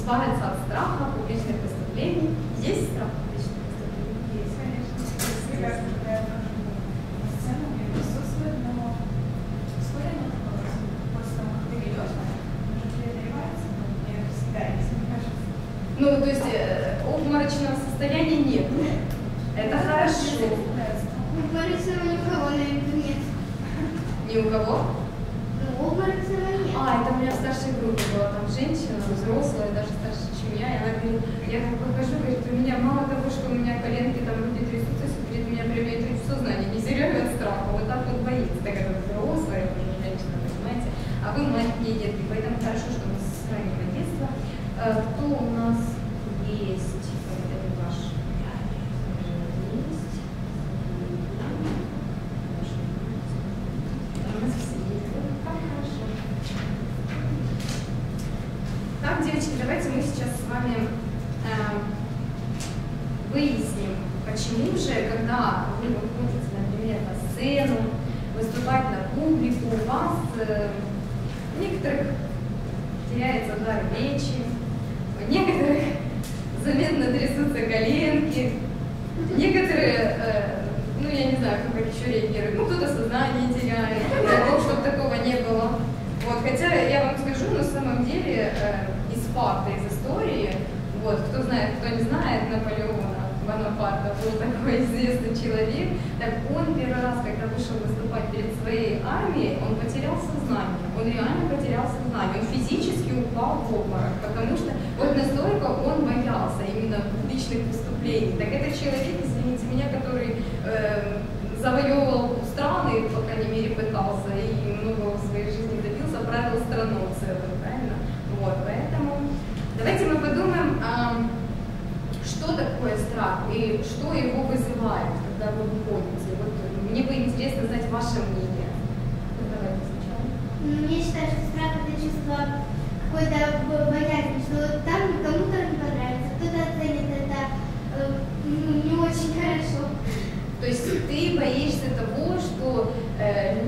избавиться от страха публичных преступлений. Есть страх публичных преступлений? Есть, конечно. Ну, то есть обморочного состояния нет. Это хорошо. Обморочного никого, наверное, нет. Ни у кого? Ну, обморочного нет. А, это у меня в старшей группе была там женщина, взрослая, даже старше, чем я. И она говорит, я как выхожу, говорит, у меня мало того, что у меня коленки там руки трясутся, говорит, у меня прям я трясу сознание, не теряю от страха. Вот так вот боится, такая взрослая уже женщина, понимаете? А вы маленькие детки, поэтому хорошо, что мы сохранили детство. Кто у нас есть? Это ваш есть. У нас все есть. Так хорошо. Так, девочки, давайте мы сейчас с вами выясним, почему же, когда вы выходите, например, на сцену, выступать на публику, у вас некоторых теряется дар речи, у некоторых заметно трясутся коленки, некоторые, ну я не знаю, как еще реагируют, ну кто-то сознание теряет, чтобы такого не было. Вот, хотя я вам скажу, на самом деле из факта, из истории, вот, кто знает, кто не знает, Наполеона Бонапарта был такой известный человек, так он первый раз, когда вышел выступать перед своей армией, он потерял сознание. Он реально потерял сознание, он физически упал в обморок, потому что вот настолько он боялся именно публичных выступлений. Так это человек, извините меня, который завоевывал страны, по крайней мере пытался, и многого в своей жизни добился, правил страну целую, правильно? Вот, поэтому давайте мы подумаем, что такое страх и что его вызывает, когда вы выходите. Вот, мне бы интересно знать ваше мнение. Мне считается, что страх – это чувство какой-то боязни, что там кому-то не понравится, кто-то оценит это не очень хорошо. То есть ты боишься того, что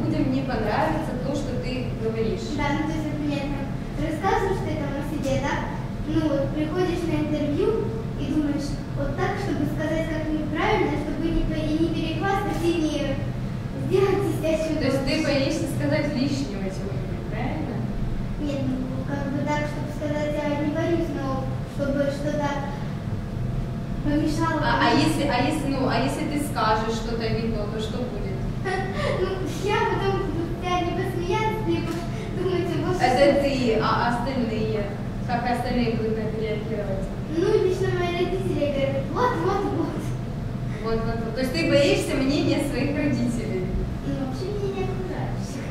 людям не понравится то, что ты говоришь? Да, ну то есть, например, рассказываешь ты там о себе, да? Ну вот приходишь на интервью и думаешь, вот так, чтобы сказать как-нибудь правильно, чтобы не перехвастать и не сделать сидящую. То есть ты боишься сказать лишнего? Нет, ну, как бы так, чтобы сказать, я не боюсь, но чтобы что-то помешало. А если ты скажешь что-то не то, то что будет? Ну, я потом буду либо смеяться, либо думать, что... Это ты, а остальные? Как остальные будут реагировать? Ну, лично мои родители говорят, вот-вот-вот. Вот-вот-вот. То есть ты боишься мнения своих родителей? Ну, вообще мнения окружающих.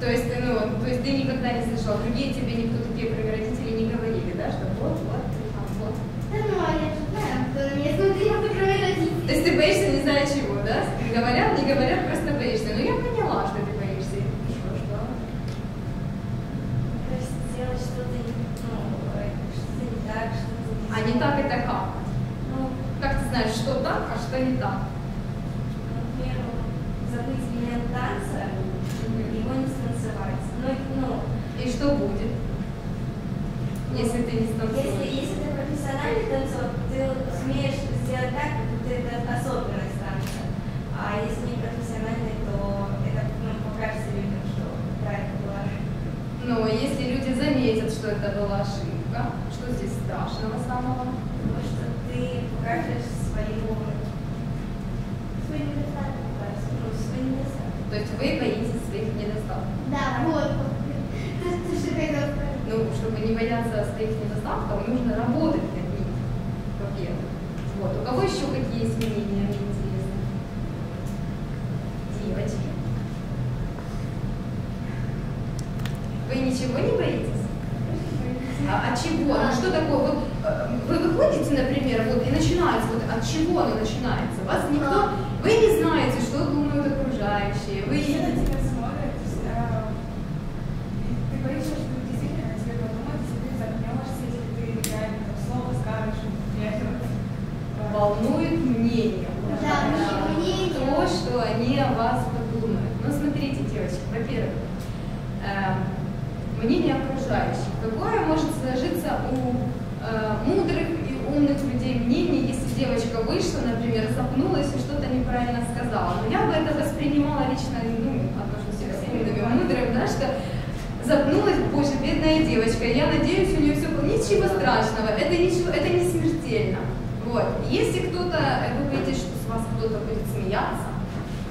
То есть ты никогда не слышал, другие тебе никто такие про родители не говорили, да, что вот, а вот. Да, ну, а я же знаю, кто на меня смотрел, про родителей. То есть ты боишься, не зная чего, да? Говорят, не говорят, просто боишься. Ну, я поняла, что ты боишься. И что? То есть сделать что-то не так, что-то не так. А не так это как? Ну, как ты знаешь, что так, а что не так? Например, забыть меня танца, его не станцевать. И что будет, если ты не станцуешь? Если ты профессиональный танцор, ты сумеешь сделать так, как будто это особенная станция. А если не профессиональный, то это покажется людям, что да, это была ошибка. Ну, если люди заметят, что это была ошибка, что здесь страшного самого? Потому что ты покажешь свой недостаток. Ну, свой недостаток. То есть вы боитесь своих недостатков? Да, вот. Ну, чтобы не бояться своих недостатков, нужно работать над ними, во-первых. Вот. У кого еще какие есть мнения, мне интересно? Девочки. Вы ничего не боитесь? А от чего? Ну, что такое? Вот, вы выходите, например, вот, и начинается, вот от чего оно начинается? Вас никто... Вы не знаете, что думают окружающие. Вы едете... Волнует мнение, то, что они о вас подумают. Ну, смотрите, девочки, во-первых, мнение окружающих. Какое может сложиться у мудрых и умных людей мнение, если девочка вышла, например, запнулась и что-то неправильно сказала. Но я бы это воспринимала лично, ну, отношусь к всем мудрым, да, что запнулась, боже, бедная девочка, я надеюсь, у нее все было, ничего страшного, это не смертельно. Вот. Если кто-то, вы видите, что с вас кто-то будет смеяться,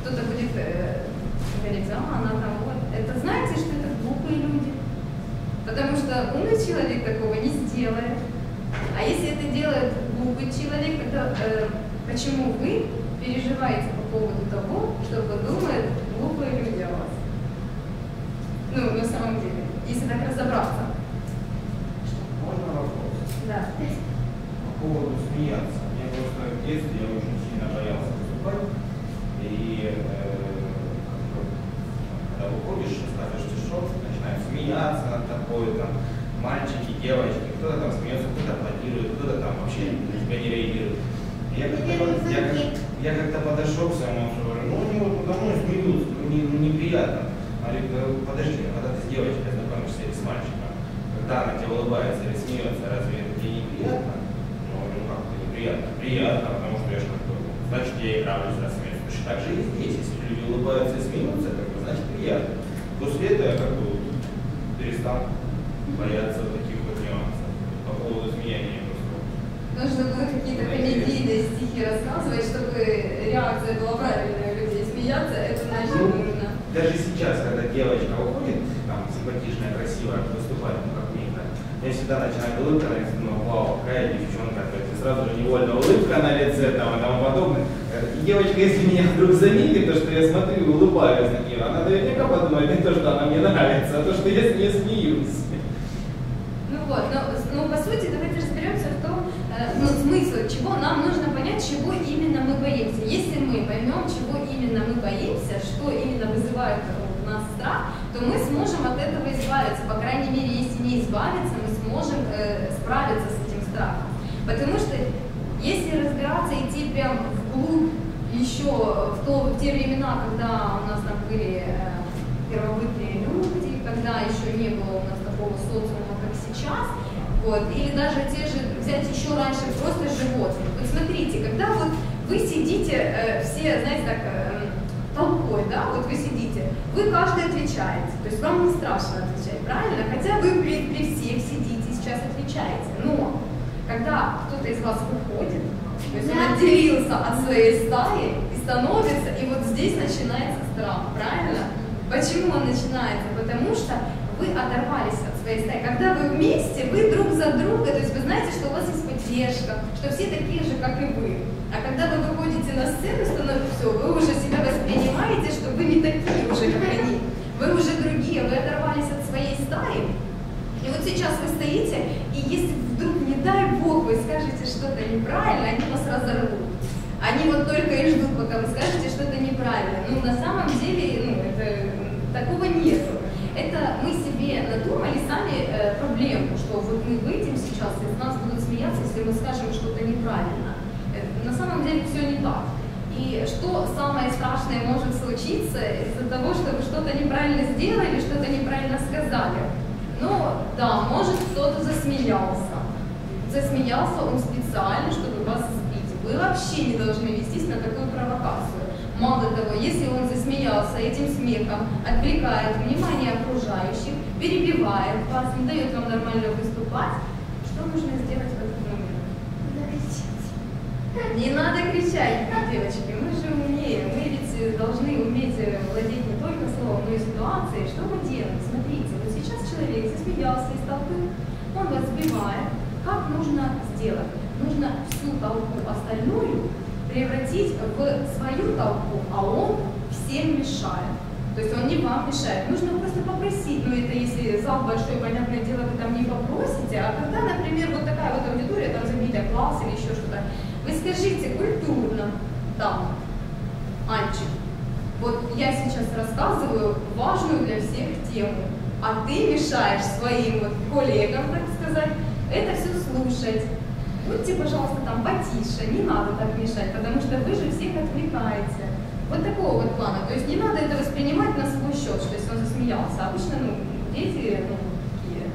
кто-то будет говорить, а, она там, вот, это знаете, что это глупые люди. Потому что умный человек такого не сделает. А если это делает глупый человек, это почему вы переживаете по поводу того, что подумают глупые люди о вас? Ну, на самом деле, если так разобраться. Можно вопрос? Да. По поводу смеяться. Я просто в детстве я очень сильно боялся выступать. И когда выходишь, ставишь стишок, начинают смеяться над тобой, там, мальчики, девочки, кто-то там смеется, кто-то аплодирует, кто-то там вообще на тебя не реагирует. Я как-то подошел к самому, говорю, ну у него давно смеются, неприятно. Подожди, когда ты с девочкой знакомишься или с мальчиком, когда она тебе улыбается или смеется, разве это тебе неприятно? Ну, ну как-то неприятно. Приятно, потому что я же как-то, значит, я и нравлюсь, да, смеюсь. Точно так же и здесь, если люди улыбаются и смеются, как бы, значит, приятно. После этого я как бы перестал бояться таких вот нюансов. По поводу изменения просто. Нужно было какие-то комедийные стихи рассказывать, чтобы реакция была правильная у людей. Смеяться, это значит нужно. Даже сейчас, когда девочка уходит, там, симпатичная, красивая, выступает, ну, как мне, да, я всегда начинаю улыбка на лице, ну, вау, какая девчонка, то есть сразу же невольно улыбка на лице, там, и тому подобное. И девочка, если меня вдруг заметит, то, что я смотрю и улыбаюсь на нее, она наверняка подумает не то, что она мне нравится, а то, что я с ней смеюсь. Ну вот, но по сути, давайте разберемся в том, ну, смысл, чего нам нужно понять, чего именно мы боимся. Если мы поймем, чего именно мы боимся, что именно вызывает у нас страх, то мы сможем от этого избавиться. По крайней мере, если не избавиться, мы сможем справиться с этим страхом. Потому что если разбираться, идти прям вглубь еще в те времена, когда у нас там были первобытные люди, когда еще не было у нас такого социума, как сейчас, вот, или даже те же, взять еще раньше, просто животных. Вот смотрите, когда вот вы сидите все, знаете, так, толпой, да, вот вы сидите, вы каждый отвечаете, то есть вам не страшно отвечать, правильно? Хотя вы при всех сидите, сейчас отвечаете, но когда кто-то из вас уходит, то есть он отделился от своей стаи и становится, и вот здесь начинается страх, правильно? Почему он начинается? Потому что вы оторвались от своей стаи. Когда вы вместе, вы друг за друга, то есть вы знаете, что у вас есть поддержка, что все такие же, как и вы. А когда вы выходите на сцену, становится все, вы уже себя воспринимаете, что вы не такие уже, как они. Вы уже другие, вы оторвались от своей стаи. И вот сейчас вы стоите, и если вдруг, не дай бог, вы скажете что-то неправильно, они вас разорвут. Они вот только и ждут, пока вы скажете что-то неправильно. Ну, на самом деле, ну, это, такого нету. Это мы себе надумали сами проблему, что вот мы выйдем сейчас, и с нас будут смеяться, если мы скажем что-то неправильно. На самом деле все не так. И что самое страшное может случиться из-за того, что вы что-то неправильно сделали, что-то неправильно сказали? Ну, да, может, кто-то засмеялся. Засмеялся он специально, чтобы вас сбить. Вы вообще не должны вестись на такую провокацию. Мало того, если он засмеялся этим смехом, отвлекает внимание окружающих, перебивает вас, не дает вам нормально выступать, что нужно сделать в этот момент? Надо кричать. Не надо кричать, девочки, мы же умнее, мы ведь должны уметь владеть не только словом, но и ситуацией. Что мы делаем? Смотрите, вот сейчас человек засмеялся из толпы, он вас сбивает. Как нужно сделать? Нужно всю толпу остальную превратить в свою толпу, а он всем мешает. То есть он не вам мешает. Нужно просто попросить, ну это если зал большой, понятное дело, вы там не попросите, а когда, например, вот такая вот аудитория, там забита класс или еще что-то, вы скажите культурно, там, Анчик, вот я сейчас рассказываю важную для всех тему, а ты мешаешь своим вот коллегам, так сказать, это все слушать. Будьте, пожалуйста, там потише, не надо так мешать, потому что вы же всех отвлекаете. Вот такого вот плана. То есть не надо это воспринимать на свой счет, что если он засмеялся. Обычно, ну, дети, ну, такие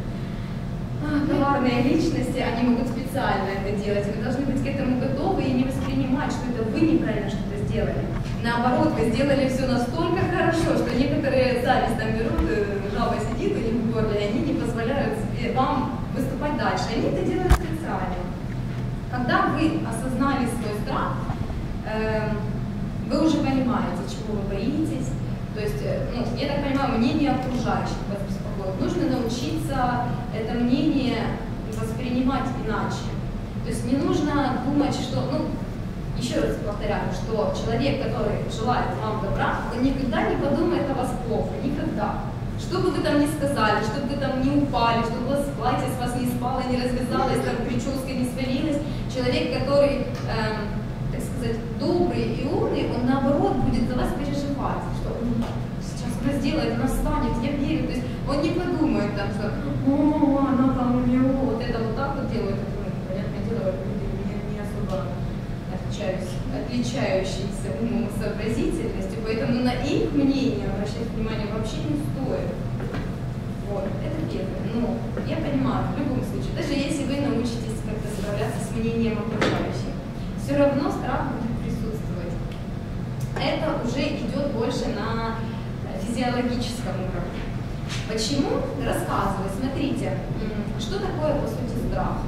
товарные личности, они могут специально это делать. Вы должны быть к этому готовы и не воспринимать, что это вы неправильно что-то сделали. Наоборот, вы сделали все настолько хорошо, что некоторые зависть там берут, жаба сидит у них в горле, и они не позволяют вам выступать дальше. Они это делают специально. Когда вы осознали свой страх, вы уже понимаете, чего вы боитесь. То есть, ну, я так понимаю, мнение окружающих вас беспокоит. Нужно научиться это мнение воспринимать иначе. То есть не нужно думать, что, ну, еще раз повторяю, что человек, который желает вам добра, он никогда не подумает о вас плохо, никогда. Что бы вы там ни сказали, чтобы вы там не упали, чтобы у вас платье с вас не спало, не развязалось, там прическа не свалилась, человек, который, так сказать, добрый и умный, он наоборот будет за вас переживать, что он сейчас нас сделает, нас станет, я верю. То есть он не подумает там, что «О, она там у него вот это вот так вот делает». Понятное дело, не особо отличающиеся умом и сообразительностью, поэтому на их мнение обращать внимание вообще не стоит. Вот, это первое. Но я понимаю, в любом случае, даже если вы научитесь как-то справляться с мнением окружающих, все равно страх будет присутствовать. Это уже идет больше на физиологическом уровне. Почему? Рассказываю. Смотрите, что такое, по сути, страх.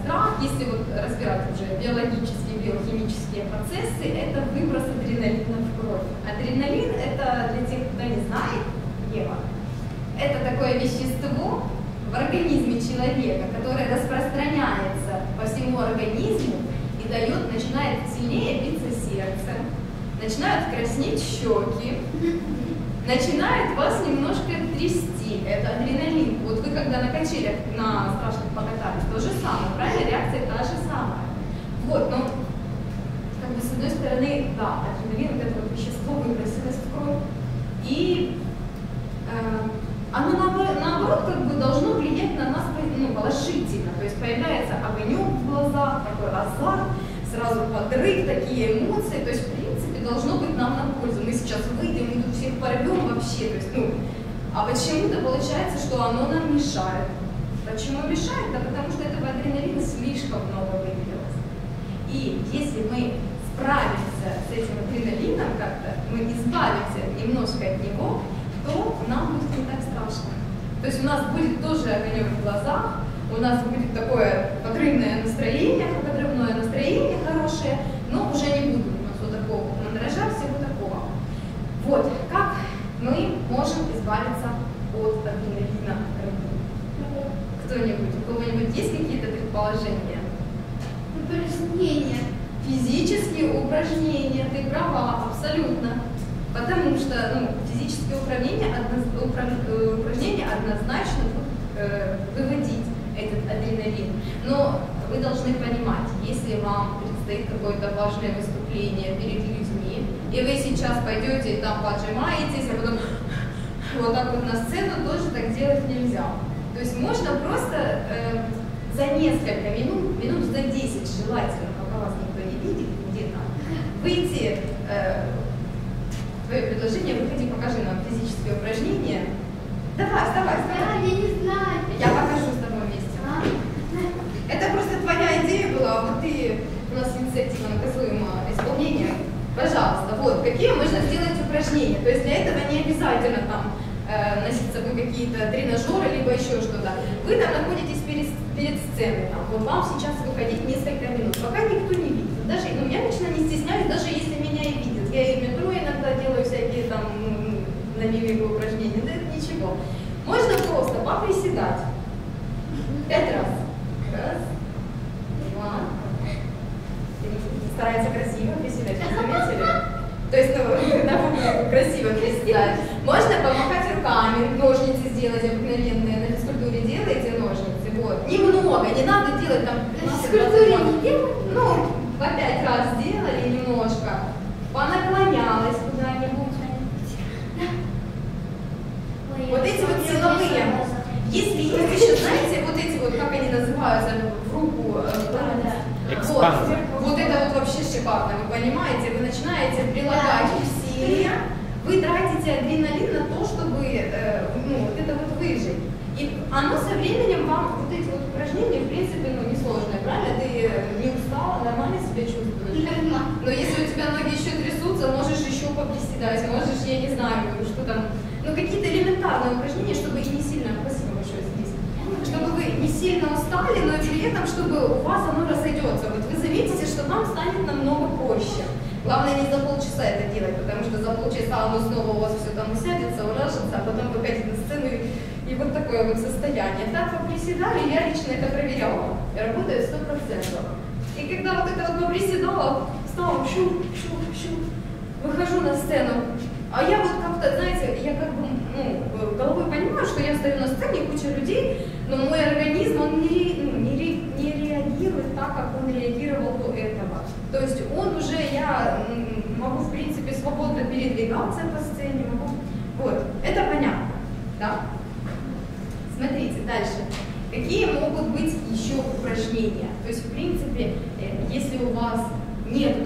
Страх, если вот разбирать уже биологические, биохимические процессы, это выброс адреналина в кровь. Адреналин, это для тех, кто не знает, Ева, это такое вещество в организме человека, которое распространяется по всему организму и дает, начинает сильнее биться сердце, начинают краснеть щеки, начинает вас немножко трясти, это адреналин. Вот вы когда на качелях на страшных покатались, то же самое, правильно? Реакция та же самая. Вот, но как бы с одной стороны, да, адреналин, вот это вот вещество выбросилось в кровь, и оно наоборот как бы должно влиять на нас, ну, положительно, то есть появляется огонек в глазах, такой азарт, сразу подрыв, такие эмоции, то есть в принципе должно быть нам на пользу. Мы сейчас выйдем, мы тут всех порвем вообще, то есть, ну, а почему-то получается, что оно нам мешает. Почему мешает? Да потому что этого адреналина слишком много выделилось. И если мы справимся с этим адреналином как-то, мы избавимся немножко от него, то нам будет не так страшно. То есть у нас будет тоже огонек в глазах, у нас будет такое подрывное настроение хорошее, но уже не будет у нас вот такого мандража, всего такого. Вот как мы можем избавиться от адреналина в крови? Кто-нибудь, у кого-нибудь есть какие-то предположения? Упражнения, физические упражнения, ты права, абсолютно. Потому что, ну, физические упражнения однозначно выводить этот адреналин. Но вы должны понимать, если вам предстоит какое-то важное выступление перед людьми, и вы сейчас пойдете и там поджимаетесь, а потом вот так вот на сцену, тоже так делать нельзя. То есть можно просто... за несколько минут, минут за 10 желательно, пока вас никто не видит, где-то, выйти, твое предложение, выходи, покажи нам физические упражнения. Давай, вставай, вставай. Я не знаю. Я покажу с тобой вместе. Это просто твоя идея была, вот ты, у нас инициатива наказуемого исполнения. Пожалуйста, вот, какие можно сделать упражнения. То есть для этого не обязательно там носить с собой какие-то тренажеры, либо еще что-то. Вы там находитесь перед сценой, там, вот вам сейчас выходить несколько минут, пока никто не видит. Даже, ну, я лично не стесняюсь, даже если меня и видят. Я и в метро иногда делаю всякие там намимиковые упражнения, да это ничего. Можно просто поприседать. 5 раз. Раз, два, три. Старается красиво приседать, вы заметили? То есть, ну, красиво приседать. Можно помахать руками, ножницы сделать обыкновенные. На физкультуре делаете ножницы, вот. Немного, не надо делать там... На физкультуре не делать? Ну, по 5 раз сделали немножко, понаклонялась куда-нибудь. Вот эти вот силовые. Если есть еще, знаете, вот эти вот, как они называются, в руку... Вот, вот это вот вообще шикарно, вы понимаете? Вы начинаете прилагать усилия, вы тратите адреналин на то, чтобы, ну, вот это вот выжить. И Оно со временем вам, вот эти вот упражнения, в принципе, ну, несложные, правильно? Ты не устала, нормально себя чувствуешь? Да. Но если у тебя ноги еще трясутся, можешь еще поприседать, можешь, я не знаю, что там. Ну, какие-то элементарные упражнения, чтобы и не сильно, спасибо большое здесь, чтобы вы не сильно устали, но при этом, чтобы у вас оно разойдется. Вот вы заметите, что вам станет намного проще. Главное, не за полчаса это делать, потому что за полчаса оно снова у вас все там усядется, уляжется, а потом выходит на сцену и вот такое вот состояние. Так поприседали, я лично это проверяла, работает 100%. И когда вот это вот поприседала, встала, щу, выхожу на сцену, а я вот как-то, знаете, я как бы, ну, головой понимаю, что я стою на сцене, куча людей, но мой организм, он не реагирует так, как он реагировал до этого. То есть он уже, я могу, в принципе, свободно передвигаться по сцене, могу, вот, это понятно, да? Смотрите, дальше. Какие могут быть еще упражнения? То есть, в принципе, если у вас нет